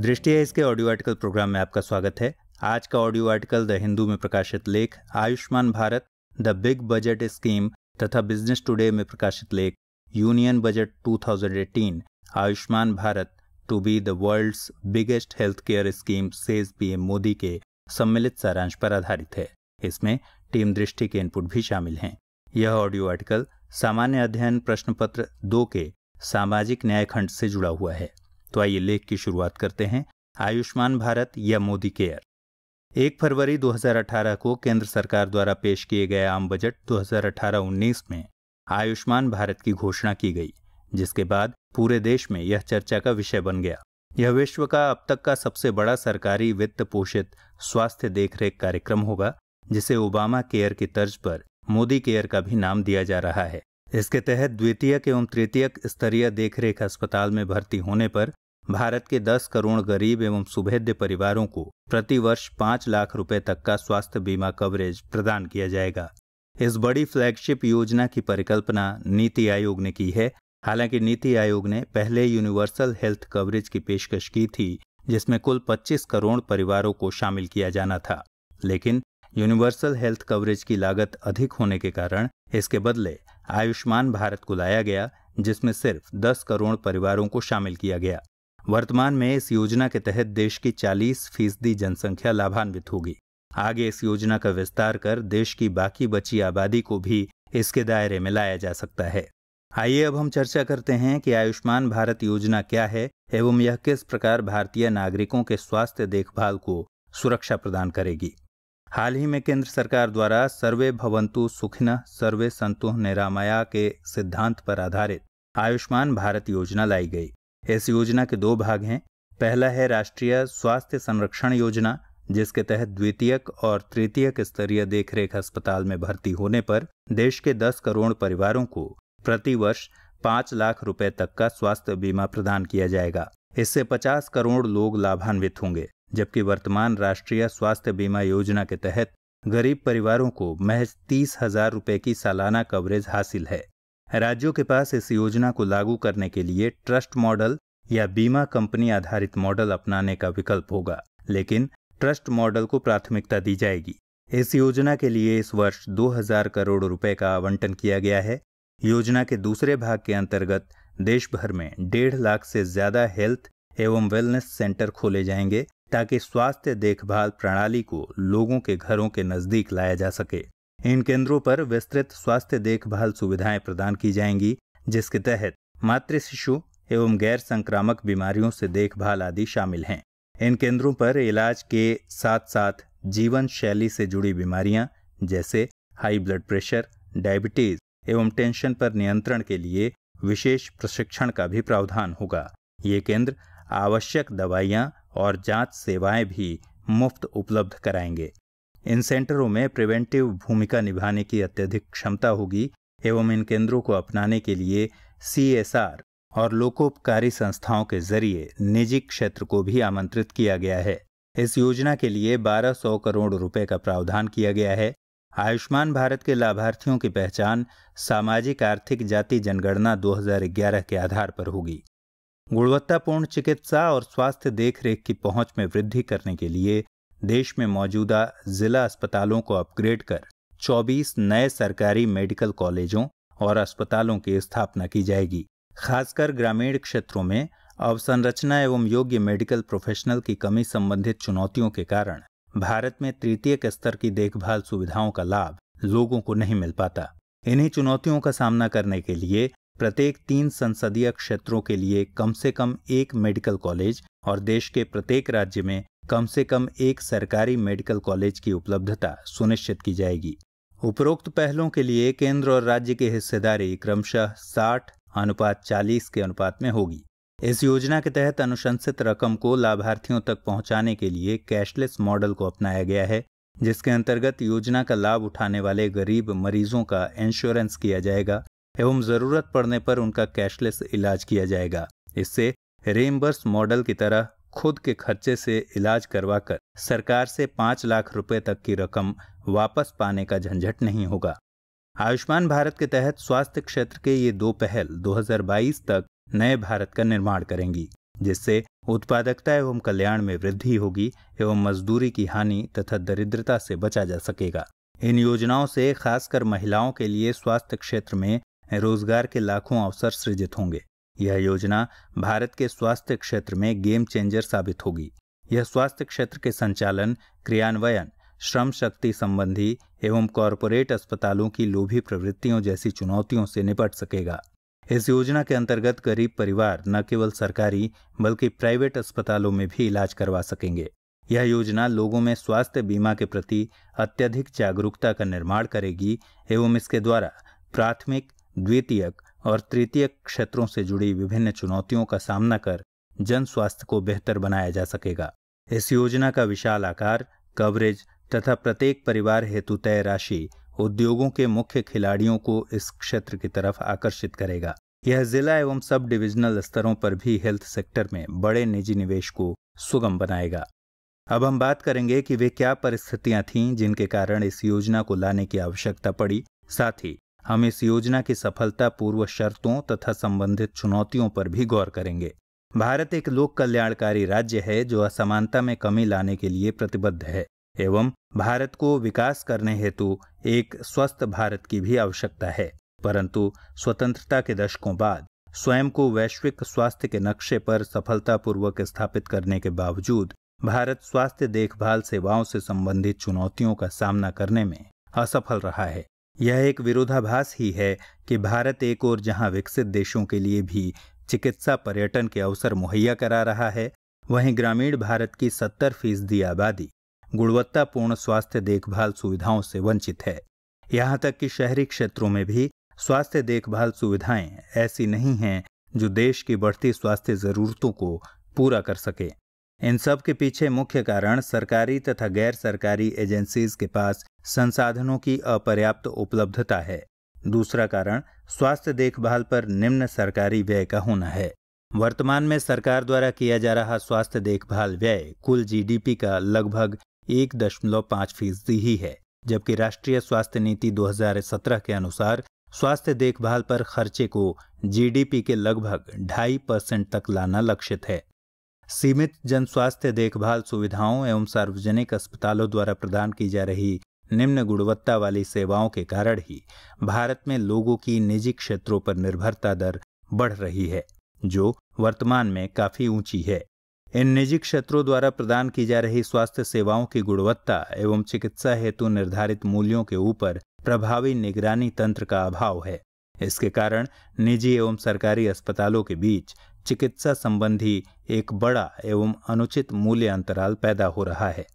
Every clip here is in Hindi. दृष्टि है इसके ऑडियो आर्टिकल प्रोग्राम में आपका स्वागत है। आज का ऑडियो आर्टिकल द हिंदू में प्रकाशित लेख Ayushman Bharat the big budget scheme तथा बिजनेस टुडे में प्रकाशित लेख union budget 2018 Ayushman Bharat to be the world's biggest health care scheme says PM Modi के सम्मिलित सारांश पर आधारित है। इसमें टीम दृष्टि के इनपुट भी शामिल हैं। यह ऑडियो आर्टिकल सामान्य अध्ययन प्रश्न पत्र 2 के सामाजिक न्याय खंड से जुड़ा हुआ है। तो आइए लेख की शुरुआत करते हैं। आयुष्मान भारत या मोदी केयर। 1 फरवरी 2018 को केंद्र सरकार द्वारा पेश किए गए आम बजट 2018-19 में आयुष्मान भारत की घोषणा की गई, जिसके बाद पूरे देश में यह चर्चा का विषय बन गया। यह विश्व का अब तक का सबसे बड़ा सरकारी वित्त पोषित स्वास्थ्य देखरेख कार्यक्रम होगा, जिसे ओबामा केयर की तर्ज पर मोदी केयर का भी नाम दिया जा रहा है। इसके तहत द्वितीयक एवं तृतीयक स्तरीय देखरेख अस्पताल में भर्ती होने पर भारत के 10 करोड़ गरीब एवं सुभेद्य परिवारों को प्रति वर्ष 5 लाख रुपए तक का स्वास्थ्य बीमा कवरेज प्रदान किया जाएगा। इस बड़ी फ्लैगशिप योजना की परिकल्पना नीति आयोग ने की है। हालांकि नीति आयोग ने पहले यूनिवर्सल हेल्थ कवरेज की पेशकश की थी, जिसमें कुल 25 करोड़ परिवारों को शामिल किया जाना था, लेकिन यूनिवर्सल हेल्थ कवरेज की लागत अधिक होने के कारण इसके बदले आयुष्मान भारत को लाया गया, जिसमें सिर्फ 10 करोड़ परिवारों को शामिल किया गया। वर्तमान में इस योजना के तहत देश की 40% जनसंख्या लाभान्वित होगी। आगे इस योजना का विस्तार कर देश की बाकी बची आबादी को भी इसके दायरे में लाया जा सकता है। आइए अब हम चर्चा करते हैं कि आयुष्मान भारत योजना क्या है एवं यह किस प्रकार भारतीय नागरिकों के स्वास्थ्य देखभाल को सुरक्षा प्रदान करेगी। हाल ही में केंद्र सरकार द्वारा सर्वे भवंतु सुखिनः सर्वे संतु निरामया के सिद्धांत पर आधारित आयुष्मान भारत योजना लाई गई। इस योजना के 2 भाग हैं। पहला है राष्ट्रीय स्वास्थ्य संरक्षण योजना, जिसके तहत द्वितीयक और तृतीयक स्तरीय देखरेख अस्पताल में भर्ती होने पर देश के 10 करोड़ परिवारों को प्रति वर्ष 5 लाख रुपए तक का स्वास्थ्य बीमा प्रदान किया जाएगा। इससे 50 करोड़ लोग लाभान्वित होंगे, जबकि वर्तमान राष्ट्रीय स्वास्थ्य बीमा योजना के तहत गरीब परिवारों को महज 30,000 रुपए की सालाना कवरेज हासिल है। राज्यों के पास इस योजना को लागू करने के लिए ट्रस्ट मॉडल या बीमा कंपनी आधारित मॉडल अपनाने का विकल्प होगा, लेकिन ट्रस्ट मॉडल को प्राथमिकता दी जाएगी। इस योजना के लिए इस वर्ष 2000 करोड़ रुपए का आवंटन किया गया है। योजना के दूसरे भाग के अंतर्गत देश भर में 1.5 लाख से ज्यादा हेल्थ एवं वेलनेस सेंटर खोले जाएंगे, ताकि स्वास्थ्य देखभाल प्रणाली को लोगों के घरों के नजदीक लाया जा सके। इन केंद्रों पर विस्तृत स्वास्थ्य देखभाल सुविधाएं प्रदान की जाएंगी, जिसके तहत मातृ शिशु एवं गैर संक्रामक बीमारियों से देखभाल आदि शामिल हैं। इन केंद्रों पर इलाज के साथ साथ जीवन शैली से जुड़ी बीमारियां जैसे हाई ब्लड प्रेशर, डायबिटीज एवं टेंशन पर नियंत्रण के लिए विशेष प्रशिक्षण का भी प्रावधान होगा। ये केंद्र आवश्यक दवाइयां और जांच सेवाएं भी मुफ्त उपलब्ध कराएंगे। इन सेंटरों में प्रिवेंटिव भूमिका निभाने की अत्यधिक क्षमता होगी एवं इन केंद्रों को अपनाने के लिए CSR और लोकोपकारी संस्थाओं के जरिए निजी क्षेत्र को भी आमंत्रित किया गया है। इस योजना के लिए 1200 करोड़ रुपए का प्रावधान किया गया है। आयुष्मान भारत के लाभार्थियों की पहचान सामाजिक आर्थिक जाति जनगणना 2011 के आधार पर होगी। गुणवत्तापूर्ण चिकित्सा और स्वास्थ्य देखरेख की पहुंच में वृद्धि करने के लिए देश में मौजूदा जिला अस्पतालों को अपग्रेड कर 24 नए सरकारी मेडिकल कॉलेजों और अस्पतालों की स्थापना की जाएगी। खासकर ग्रामीण क्षेत्रों में अवसंरचना एवं योग्य मेडिकल प्रोफेशनल की कमी संबंधित चुनौतियों के कारण भारत में तृतीयक स्तर की देखभाल सुविधाओं का लाभ लोगों को नहीं मिल पाता। इन्हीं चुनौतियों का सामना करने के लिए प्रत्येक 3 संसदीय क्षेत्रों के लिए कम से कम 1 मेडिकल कॉलेज और देश के प्रत्येक राज्य में कम से कम 1 सरकारी मेडिकल कॉलेज की उपलब्धता सुनिश्चित की जाएगी। उपरोक्त पहलों के लिए केंद्र और राज्य की हिस्सेदारी क्रमशः 60:40 के अनुपात में होगी। इस योजना के तहत अनुशंसित रकम को लाभार्थियों तक पहुंचाने के लिए कैशलेस मॉडल को अपनाया गया है, जिसके अंतर्गत योजना का लाभ उठाने वाले गरीब मरीजों का इंश्योरेंस किया जाएगा एवं जरूरत पड़ने पर उनका कैशलेस इलाज किया जाएगा। इससे रेमबर्स मॉडल की तरह खुद के खर्चे से इलाज करवाकर सरकार से 5 लाख रुपए तक की रकम वापस पाने का झंझट नहीं होगा। आयुष्मान भारत के तहत स्वास्थ्य क्षेत्र के ये 2 पहल 2022 तक नए भारत का निर्माण करेंगी। जिससे उत्पादकता एवं कल्याण में वृद्धि होगी एवं मजदूरी की हानि तथा दरिद्रता से बचा जा सकेगा। इन योजनाओं से खासकर महिलाओं के लिए स्वास्थ्य क्षेत्र में रोजगार के लाखों अवसर सृजित होंगे। यह योजना भारत के स्वास्थ्य क्षेत्र में गेम चेंजर साबित होगी। यह स्वास्थ्य क्षेत्र के संचालन, क्रियान्वयन, श्रम शक्ति संबंधी एवं कॉरपोरेट अस्पतालों की लोभी प्रवृत्तियों जैसी चुनौतियों से निपट सकेगा। इस योजना के अंतर्गत गरीब परिवार न केवल सरकारी बल्कि प्राइवेट अस्पतालों में भी इलाज करवा सकेंगे। यह योजना लोगों में स्वास्थ्य बीमा के प्रति अत्यधिक जागरूकता का निर्माण करेगी एवं इसके द्वारा प्राथमिक, द्वितीयक और तृतीयक क्षेत्रों से जुड़ी विभिन्न चुनौतियों का सामना कर जन स्वास्थ्य को बेहतर बनाया जा सकेगा। इस योजना का विशाल आकार, कवरेज तथा प्रत्येक परिवार हेतु तय राशि उद्योगों के मुख्य खिलाड़ियों को इस क्षेत्र की तरफ आकर्षित करेगा। यह जिला एवं सब डिविजनल स्तरों पर भी हेल्थ सेक्टर में बड़े निजी निवेश को सुगम बनाएगा। अब हम बात करेंगे कि वे क्या परिस्थितियां थीं जिनके कारण इस योजना को लाने की आवश्यकता पड़ी। साथ ही हम इस योजना की सफलता पूर्व शर्तों तथा संबंधित चुनौतियों पर भी गौर करेंगे। भारत एक लोक कल्याणकारी राज्य है जो असमानता में कमी लाने के लिए प्रतिबद्ध है एवं भारत को विकास करने हेतु एक स्वस्थ भारत की भी आवश्यकता है। परंतु स्वतंत्रता के दशकों बाद स्वयं को वैश्विक स्वास्थ्य के नक्शे पर सफलतापूर्वक स्थापित करने के बावजूद भारत स्वास्थ्य देखभाल सेवाओं से संबंधित चुनौतियों का सामना करने में असफल रहा है। यह एक विरोधाभास ही है कि भारत एक ओर जहां विकसित देशों के लिए भी चिकित्सा पर्यटन के अवसर मुहैया करा रहा है, वहीं ग्रामीण भारत की 70% आबादी गुणवत्तापूर्ण स्वास्थ्य देखभाल सुविधाओं से वंचित है। यहाँ तक कि शहरी क्षेत्रों में भी स्वास्थ्य देखभाल सुविधाएं ऐसी नहीं हैं जो देश की बढ़ती स्वास्थ्य जरूरतों को पूरा कर सके। इन सब के पीछे मुख्य कारण सरकारी तथा गैर सरकारी एजेंसीज के पास संसाधनों की अपर्याप्त उपलब्धता है। दूसरा कारण स्वास्थ्य देखभाल पर निम्न सरकारी व्यय का होना है। वर्तमान में सरकार द्वारा किया जा रहा स्वास्थ्य देखभाल व्यय कुल जीडीपी का लगभग 1.5% ही है, जबकि राष्ट्रीय स्वास्थ्य नीति 2017 के अनुसार स्वास्थ्य देखभाल पर खर्चे को जीडीपी के लगभग 2.5% तक लाना लक्षित है। सीमित जन स्वास्थ्य देखभाल सुविधाओं एवं सार्वजनिक अस्पतालों द्वारा प्रदान की जा रही निम्न गुणवत्ता वाली सेवाओं के कारण ही भारत में लोगों की निजी क्षेत्रों पर निर्भरता दर बढ़ रही है, जो वर्तमान में काफी ऊंची है। इन निजी क्षेत्रों द्वारा प्रदान की जा रही स्वास्थ्य सेवाओं की गुणवत्ता एवं चिकित्सा हेतु निर्धारित मूल्यों के ऊपर प्रभावी निगरानी तंत्र का अभाव है। इसके कारण निजी एवं सरकारी अस्पतालों के बीच चिकित्सा संबंधी एक बड़ा एवं अनुचित मूल्य अंतराल पैदा हो रहा है।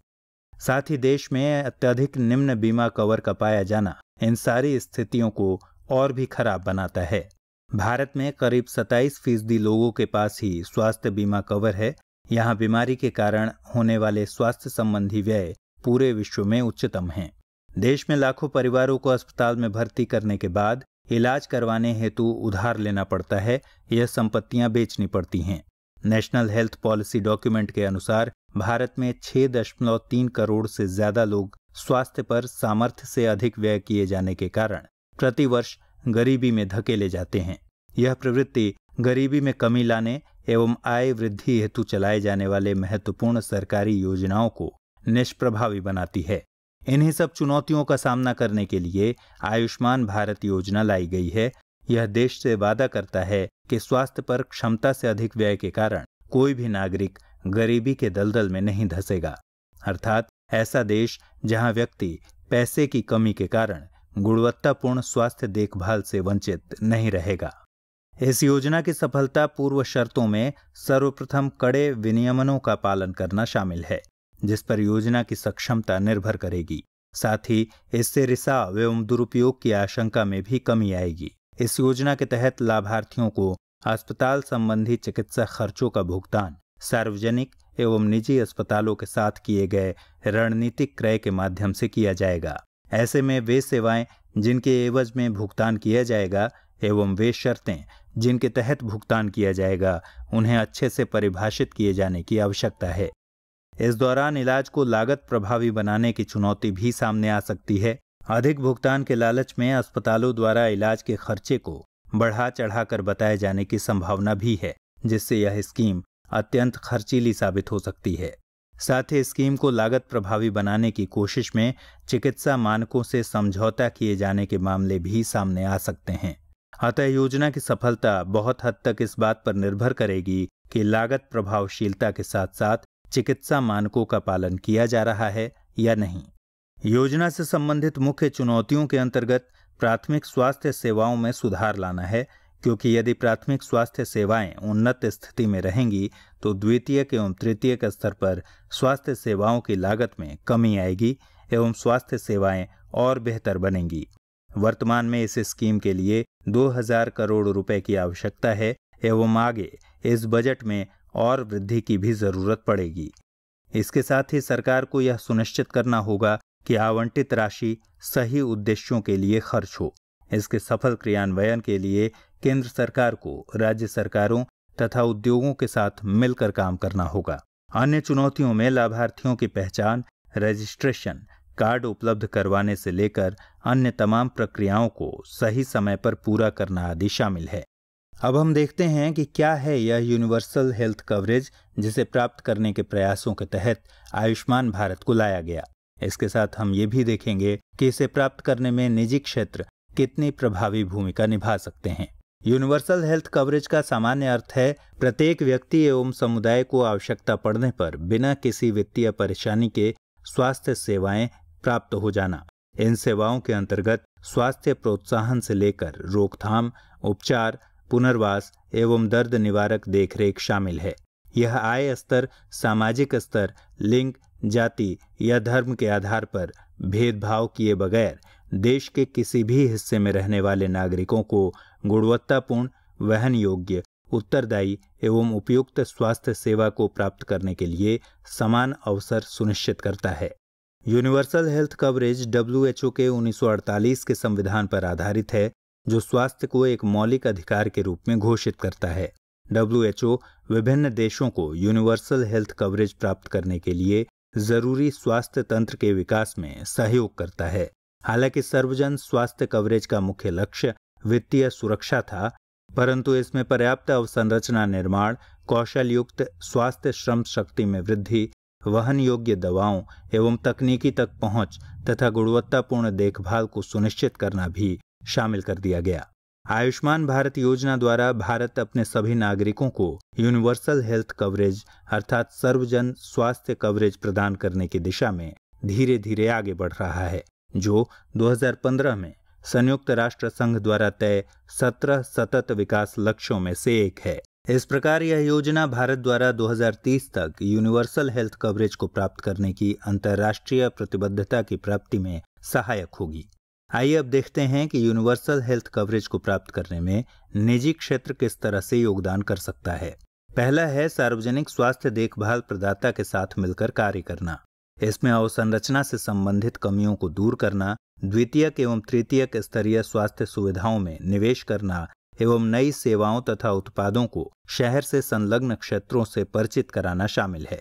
साथ ही देश में अत्यधिक निम्न बीमा कवर का पाया जाना इन सारी स्थितियों को और भी खराब बनाता है। भारत में करीब 27% लोगों के पास ही स्वास्थ्य बीमा कवर है। यहाँ बीमारी के कारण होने वाले स्वास्थ्य संबंधी व्यय पूरे विश्व में उच्चतम हैं। देश में लाखों परिवारों को अस्पताल में भर्ती करने के बाद इलाज करवाने हेतु उधार लेना पड़ता है या संपत्तियां बेचनी पड़ती हैं। नेशनल हेल्थ पॉलिसी डॉक्यूमेंट के अनुसार भारत में 6.3 करोड़ से ज्यादा लोग स्वास्थ्य पर सामर्थ्य से अधिक व्यय किए जाने के कारण प्रतिवर्ष गरीबी में धकेले जाते हैं। यह प्रवृत्ति गरीबी में कमी लाने एवं आय वृद्धि हेतु चलाए जाने वाले महत्वपूर्ण सरकारी योजनाओं को निष्प्रभावी बनाती है। इन्हीं सब चुनौतियों का सामना करने के लिए आयुष्मान भारत योजना लाई गई है। यह देश से वादा करता है कि स्वास्थ्य पर क्षमता से अधिक व्यय के कारण कोई भी नागरिक गरीबी के दलदल में नहीं धंसेगा, अर्थात ऐसा देश जहां व्यक्ति पैसे की कमी के कारण गुणवत्तापूर्ण स्वास्थ्य देखभाल से वंचित नहीं रहेगा। इस योजना की सफलता पूर्व शर्तों में सर्वप्रथम कड़े विनियमनों का पालन करना शामिल है, जिस पर योजना की सक्षमता निर्भर करेगी। साथ ही इससे रिसाव एवं दुरुपयोग की आशंका में भी कमी आएगी। इस योजना के तहत लाभार्थियों को अस्पताल संबंधी चिकित्सा खर्चों का भुगतान सार्वजनिक एवं निजी अस्पतालों के साथ किए गए रणनीतिक क्रय के माध्यम से किया जाएगा। ऐसे में वे सेवाएं जिनके एवज में भुगतान किया जाएगा एवं वे शर्तें जिनके तहत भुगतान किया जाएगा उन्हें अच्छे से परिभाषित किए जाने की आवश्यकता है। इस दौरान इलाज को लागत प्रभावी बनाने की चुनौती भी सामने आ सकती है। अधिक भुगतान के लालच में अस्पतालों द्वारा इलाज के खर्चे को बढ़ा चढ़ाकर बताए जाने की संभावना भी है, जिससे यह स्कीम अत्यंत खर्चीली साबित हो सकती है। साथ ही स्कीम को लागत प्रभावी बनाने की कोशिश में चिकित्सा मानकों से समझौता किए जाने के मामले भी सामने आ सकते हैं। अतः योजना की सफलता बहुत हद तक इस बात पर निर्भर करेगी कि लागत प्रभावशीलता के साथ साथ चिकित्सा मानकों का पालन किया जा रहा है या नहीं। योजना से संबंधित मुख्य चुनौतियों के अंतर्गत प्राथमिक स्वास्थ्य सेवाओं में सुधार लाना है, क्योंकि यदि प्राथमिक स्वास्थ्य सेवाएं उन्नत स्थिति में रहेंगी तो द्वितीयक एवं तृतीयक स्तर पर स्वास्थ्य सेवाओं की लागत में कमी आएगी एवं स्वास्थ्य सेवाएं और बेहतर बनेंगी। वर्तमान में इस स्कीम के लिए 2000 करोड़ रुपए की आवश्यकता है एवं आगे इस बजट में और वृद्धि की भी जरूरत पड़ेगी। इसके साथ ही सरकार को यह सुनिश्चित करना होगा कि आवंटित राशि सही उद्देश्यों के लिए खर्च हो। इसके सफल क्रियान्वयन के लिए केंद्र सरकार को राज्य सरकारों तथा उद्योगों के साथ मिलकर काम करना होगा। अन्य चुनौतियों में लाभार्थियों की पहचान, रजिस्ट्रेशन, कार्ड उपलब्ध करवाने से लेकर अन्य तमाम प्रक्रियाओं को सही समय पर पूरा करना आदि शामिल है। अब हम देखते हैं कि क्या है यह यूनिवर्सल हेल्थ कवरेज, जिसे प्राप्त करने के प्रयासों के तहत आयुष्मान भारत को लाया गया। इसके साथ हम ये भी देखेंगे कि इसे प्राप्त करने में निजी क्षेत्र कितनी प्रभावी भूमिका निभा सकते हैं। यूनिवर्सल हेल्थ कवरेज का सामान्य अर्थ है प्रत्येक व्यक्ति एवं समुदाय को आवश्यकता पड़ने पर बिना किसी वित्तीय परेशानी के स्वास्थ्य सेवाएं प्राप्त हो जाना। इन सेवाओं के अंतर्गत स्वास्थ्य प्रोत्साहन से लेकर रोकथाम, उपचार, पुनर्वास एवं दर्द निवारक देखरेख शामिल है। यह आय स्तर, सामाजिक स्तर, लिंग, जाति या धर्म के आधार पर भेदभाव किए बगैर देश के किसी भी हिस्से में रहने वाले नागरिकों को गुणवत्तापूर्ण, वहन योग्य, उत्तरदायी एवं उपयुक्त स्वास्थ्य सेवा को प्राप्त करने के लिए समान अवसर सुनिश्चित करता है। यूनिवर्सल हेल्थ कवरेज डब्ल्यूएचओ के 1948 के संविधान पर आधारित है, जो स्वास्थ्य को एक मौलिक अधिकार के रूप में घोषित करता है। डब्ल्यूएचओ विभिन्न देशों को यूनिवर्सल हेल्थ कवरेज प्राप्त करने के लिए जरूरी स्वास्थ्य तंत्र के विकास में सहयोग करता है। हालांकि सर्वजन स्वास्थ्य कवरेज का मुख्य लक्ष्य वित्तीय सुरक्षा था, परंतु इसमें पर्याप्त अवसंरचना निर्माण, कौशल युक्त स्वास्थ्य श्रम शक्ति में वृद्धि, वहन योग्य दवाओं एवं तकनीकी तक पहुंच तथा गुणवत्तापूर्ण देखभाल को सुनिश्चित करना भी शामिल कर दिया गया। आयुष्मान भारत योजना द्वारा भारत अपने सभी नागरिकों को यूनिवर्सल हेल्थ कवरेज अर्थात सर्वजन स्वास्थ्य कवरेज प्रदान करने की दिशा में धीरे धीरे आगे बढ़ रहा है, जो 2015 में संयुक्त राष्ट्र संघ द्वारा तय 17 सतत विकास लक्ष्यों में से एक है। इस प्रकार यह योजना भारत द्वारा 2030 तक यूनिवर्सल हेल्थ कवरेज को प्राप्त करने की अंतर्राष्ट्रीय प्रतिबद्धता की प्राप्ति में सहायक होगी। आइए अब देखते हैं कि यूनिवर्सल हेल्थ कवरेज को प्राप्त करने में निजी क्षेत्र किस तरह से योगदान कर सकता है। पहला है सार्वजनिक स्वास्थ्य देखभाल प्रदाता के साथ मिलकर कार्य करना। इसमें अवसंरचना से संबंधित कमियों को दूर करना, द्वितीयक एवं तृतीयक स्तरीय स्वास्थ्य सुविधाओं में निवेश करना एवं नई सेवाओं तथा उत्पादों को शहर से संलग्न क्षेत्रों से परिचित कराना शामिल है।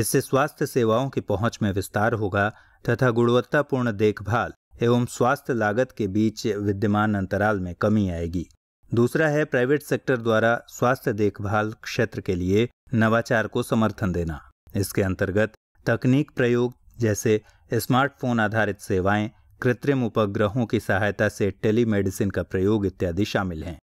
इससे स्वास्थ्य सेवाओं की पहुंच में विस्तार होगा तथा गुणवत्तापूर्ण देखभाल एवं स्वास्थ्य लागत के बीच विद्यमान अंतराल में कमी आएगी। दूसरा है प्राइवेट सेक्टर द्वारा स्वास्थ्य देखभाल क्षेत्र के लिए नवाचार को समर्थन देना। इसके अंतर्गत तकनीक प्रयोग जैसे स्मार्टफोन आधारित सेवाएं, कृत्रिम उपग्रहों की सहायता से टेलीमेडिसिन का प्रयोग इत्यादि शामिल हैं।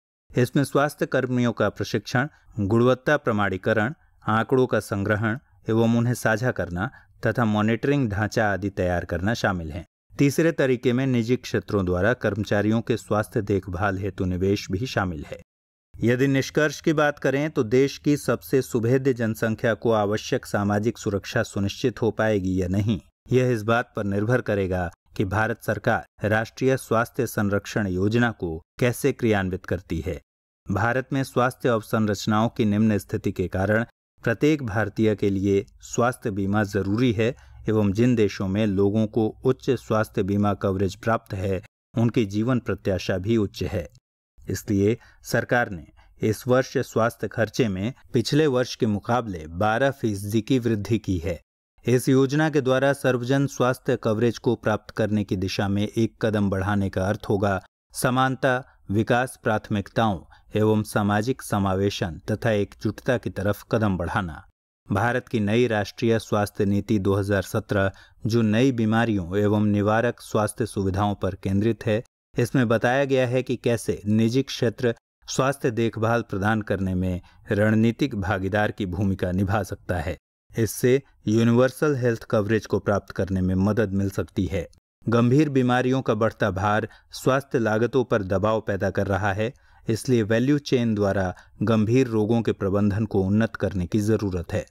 इसमें स्वास्थ्य कर्मियों का प्रशिक्षण, गुणवत्ता प्रमाणीकरण, आंकड़ों का संग्रहण एवं उन्हें साझा करना तथा मॉनिटरिंग ढांचा आदि तैयार करना शामिल हैं। तीसरे तरीके में निजी क्षेत्रों द्वारा कर्मचारियों के स्वास्थ्य देखभाल हेतु निवेश भी शामिल है। यदि निष्कर्ष की बात करें तो देश की सबसे सुभेद्य जनसंख्या को आवश्यक सामाजिक सुरक्षा सुनिश्चित हो पाएगी या नहीं, यह इस बात पर निर्भर करेगा कि भारत सरकार राष्ट्रीय स्वास्थ्य संरक्षण योजना को कैसे क्रियान्वित करती है। भारत में स्वास्थ्य अवसंरचनाओं की निम्न स्थिति के कारण प्रत्येक भारतीय के लिए स्वास्थ्य बीमा जरूरी है एवं जिन देशों में लोगों को उच्च स्वास्थ्य बीमा कवरेज प्राप्त है, उनकी जीवन प्रत्याशा भी उच्च है। इसलिए सरकार ने इस वर्ष स्वास्थ्य खर्चे में पिछले वर्ष के मुकाबले 12% की वृद्धि की है। इस योजना के द्वारा सर्वजन स्वास्थ्य कवरेज को प्राप्त करने की दिशा में एक कदम बढ़ाने का अर्थ होगा समानता, विकास प्राथमिकताओं एवं सामाजिक समावेशन तथा एकजुटता की तरफ कदम बढ़ाना। भारत की नई राष्ट्रीय स्वास्थ्य नीति 2017 जो नई बीमारियों एवं निवारक स्वास्थ्य सुविधाओं पर केंद्रित है, इसमें बताया गया है कि कैसे निजी क्षेत्र स्वास्थ्य देखभाल प्रदान करने में रणनीतिक भागीदार की भूमिका निभा सकता है। इससे यूनिवर्सल हेल्थ कवरेज को प्राप्त करने में मदद मिल सकती है। गंभीर बीमारियों का बढ़ता भार स्वास्थ्य लागतों पर दबाव पैदा कर रहा है, इसलिए वैल्यू चेन द्वारा गंभीर रोगों के प्रबंधन को उन्नत करने की जरूरत है।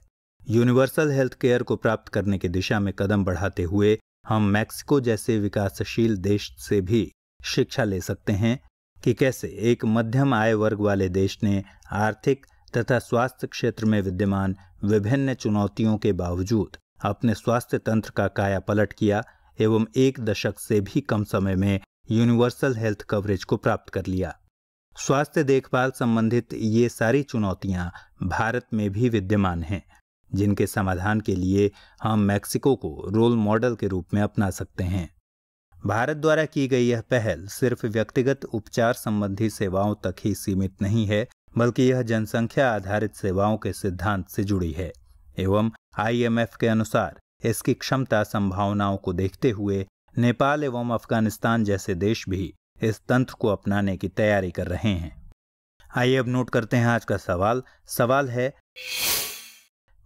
यूनिवर्सल हेल्थ केयर को प्राप्त करने की दिशा में कदम बढ़ाते हुए हम मैक्सिको जैसे विकासशील देश से भी शिक्षा ले सकते हैं कि कैसे एक मध्यम आय वर्ग वाले देश ने आर्थिक तथा स्वास्थ्य क्षेत्र में विद्यमान विभिन्न चुनौतियों के बावजूद अपने स्वास्थ्य तंत्र का कायापलट किया एवं एक दशक से भी कम समय में यूनिवर्सल हेल्थ कवरेज को प्राप्त कर लिया। स्वास्थ्य देखभाल संबंधित ये सारी चुनौतियां भारत में भी विद्यमान हैं, जिनके समाधान के लिए हम मैक्सिको को रोल मॉडल के रूप में अपना सकते हैं। भारत द्वारा की गई यह पहल सिर्फ व्यक्तिगत उपचार संबंधी सेवाओं तक ही सीमित नहीं है, बल्कि यह जनसंख्या आधारित सेवाओं के सिद्धांत से जुड़ी है एवं आईएमएफ के अनुसार इसकी क्षमता संभावनाओं को देखते हुए नेपाल एवं अफगानिस्तान जैसे देश भी इस तंत्र को अपनाने की तैयारी कर रहे हैं। आइए अब नोट करते हैं आज का सवाल है,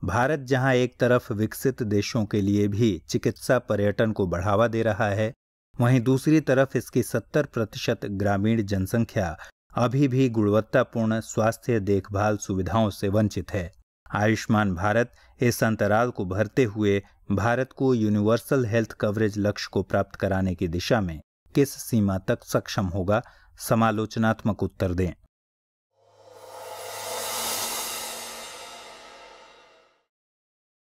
भारत जहां एक तरफ विकसित देशों के लिए भी चिकित्सा पर्यटन को बढ़ावा दे रहा है, वहीं दूसरी तरफ इसकी 70% ग्रामीण जनसंख्या अभी भी गुणवत्तापूर्ण स्वास्थ्य देखभाल सुविधाओं से वंचित है। आयुष्मान भारत इस अंतराल को भरते हुए भारत को यूनिवर्सल हेल्थ कवरेज लक्ष्य को प्राप्त कराने की दिशा में किस सीमा तक सक्षम होगा? समालोचनात्मक उत्तर दें।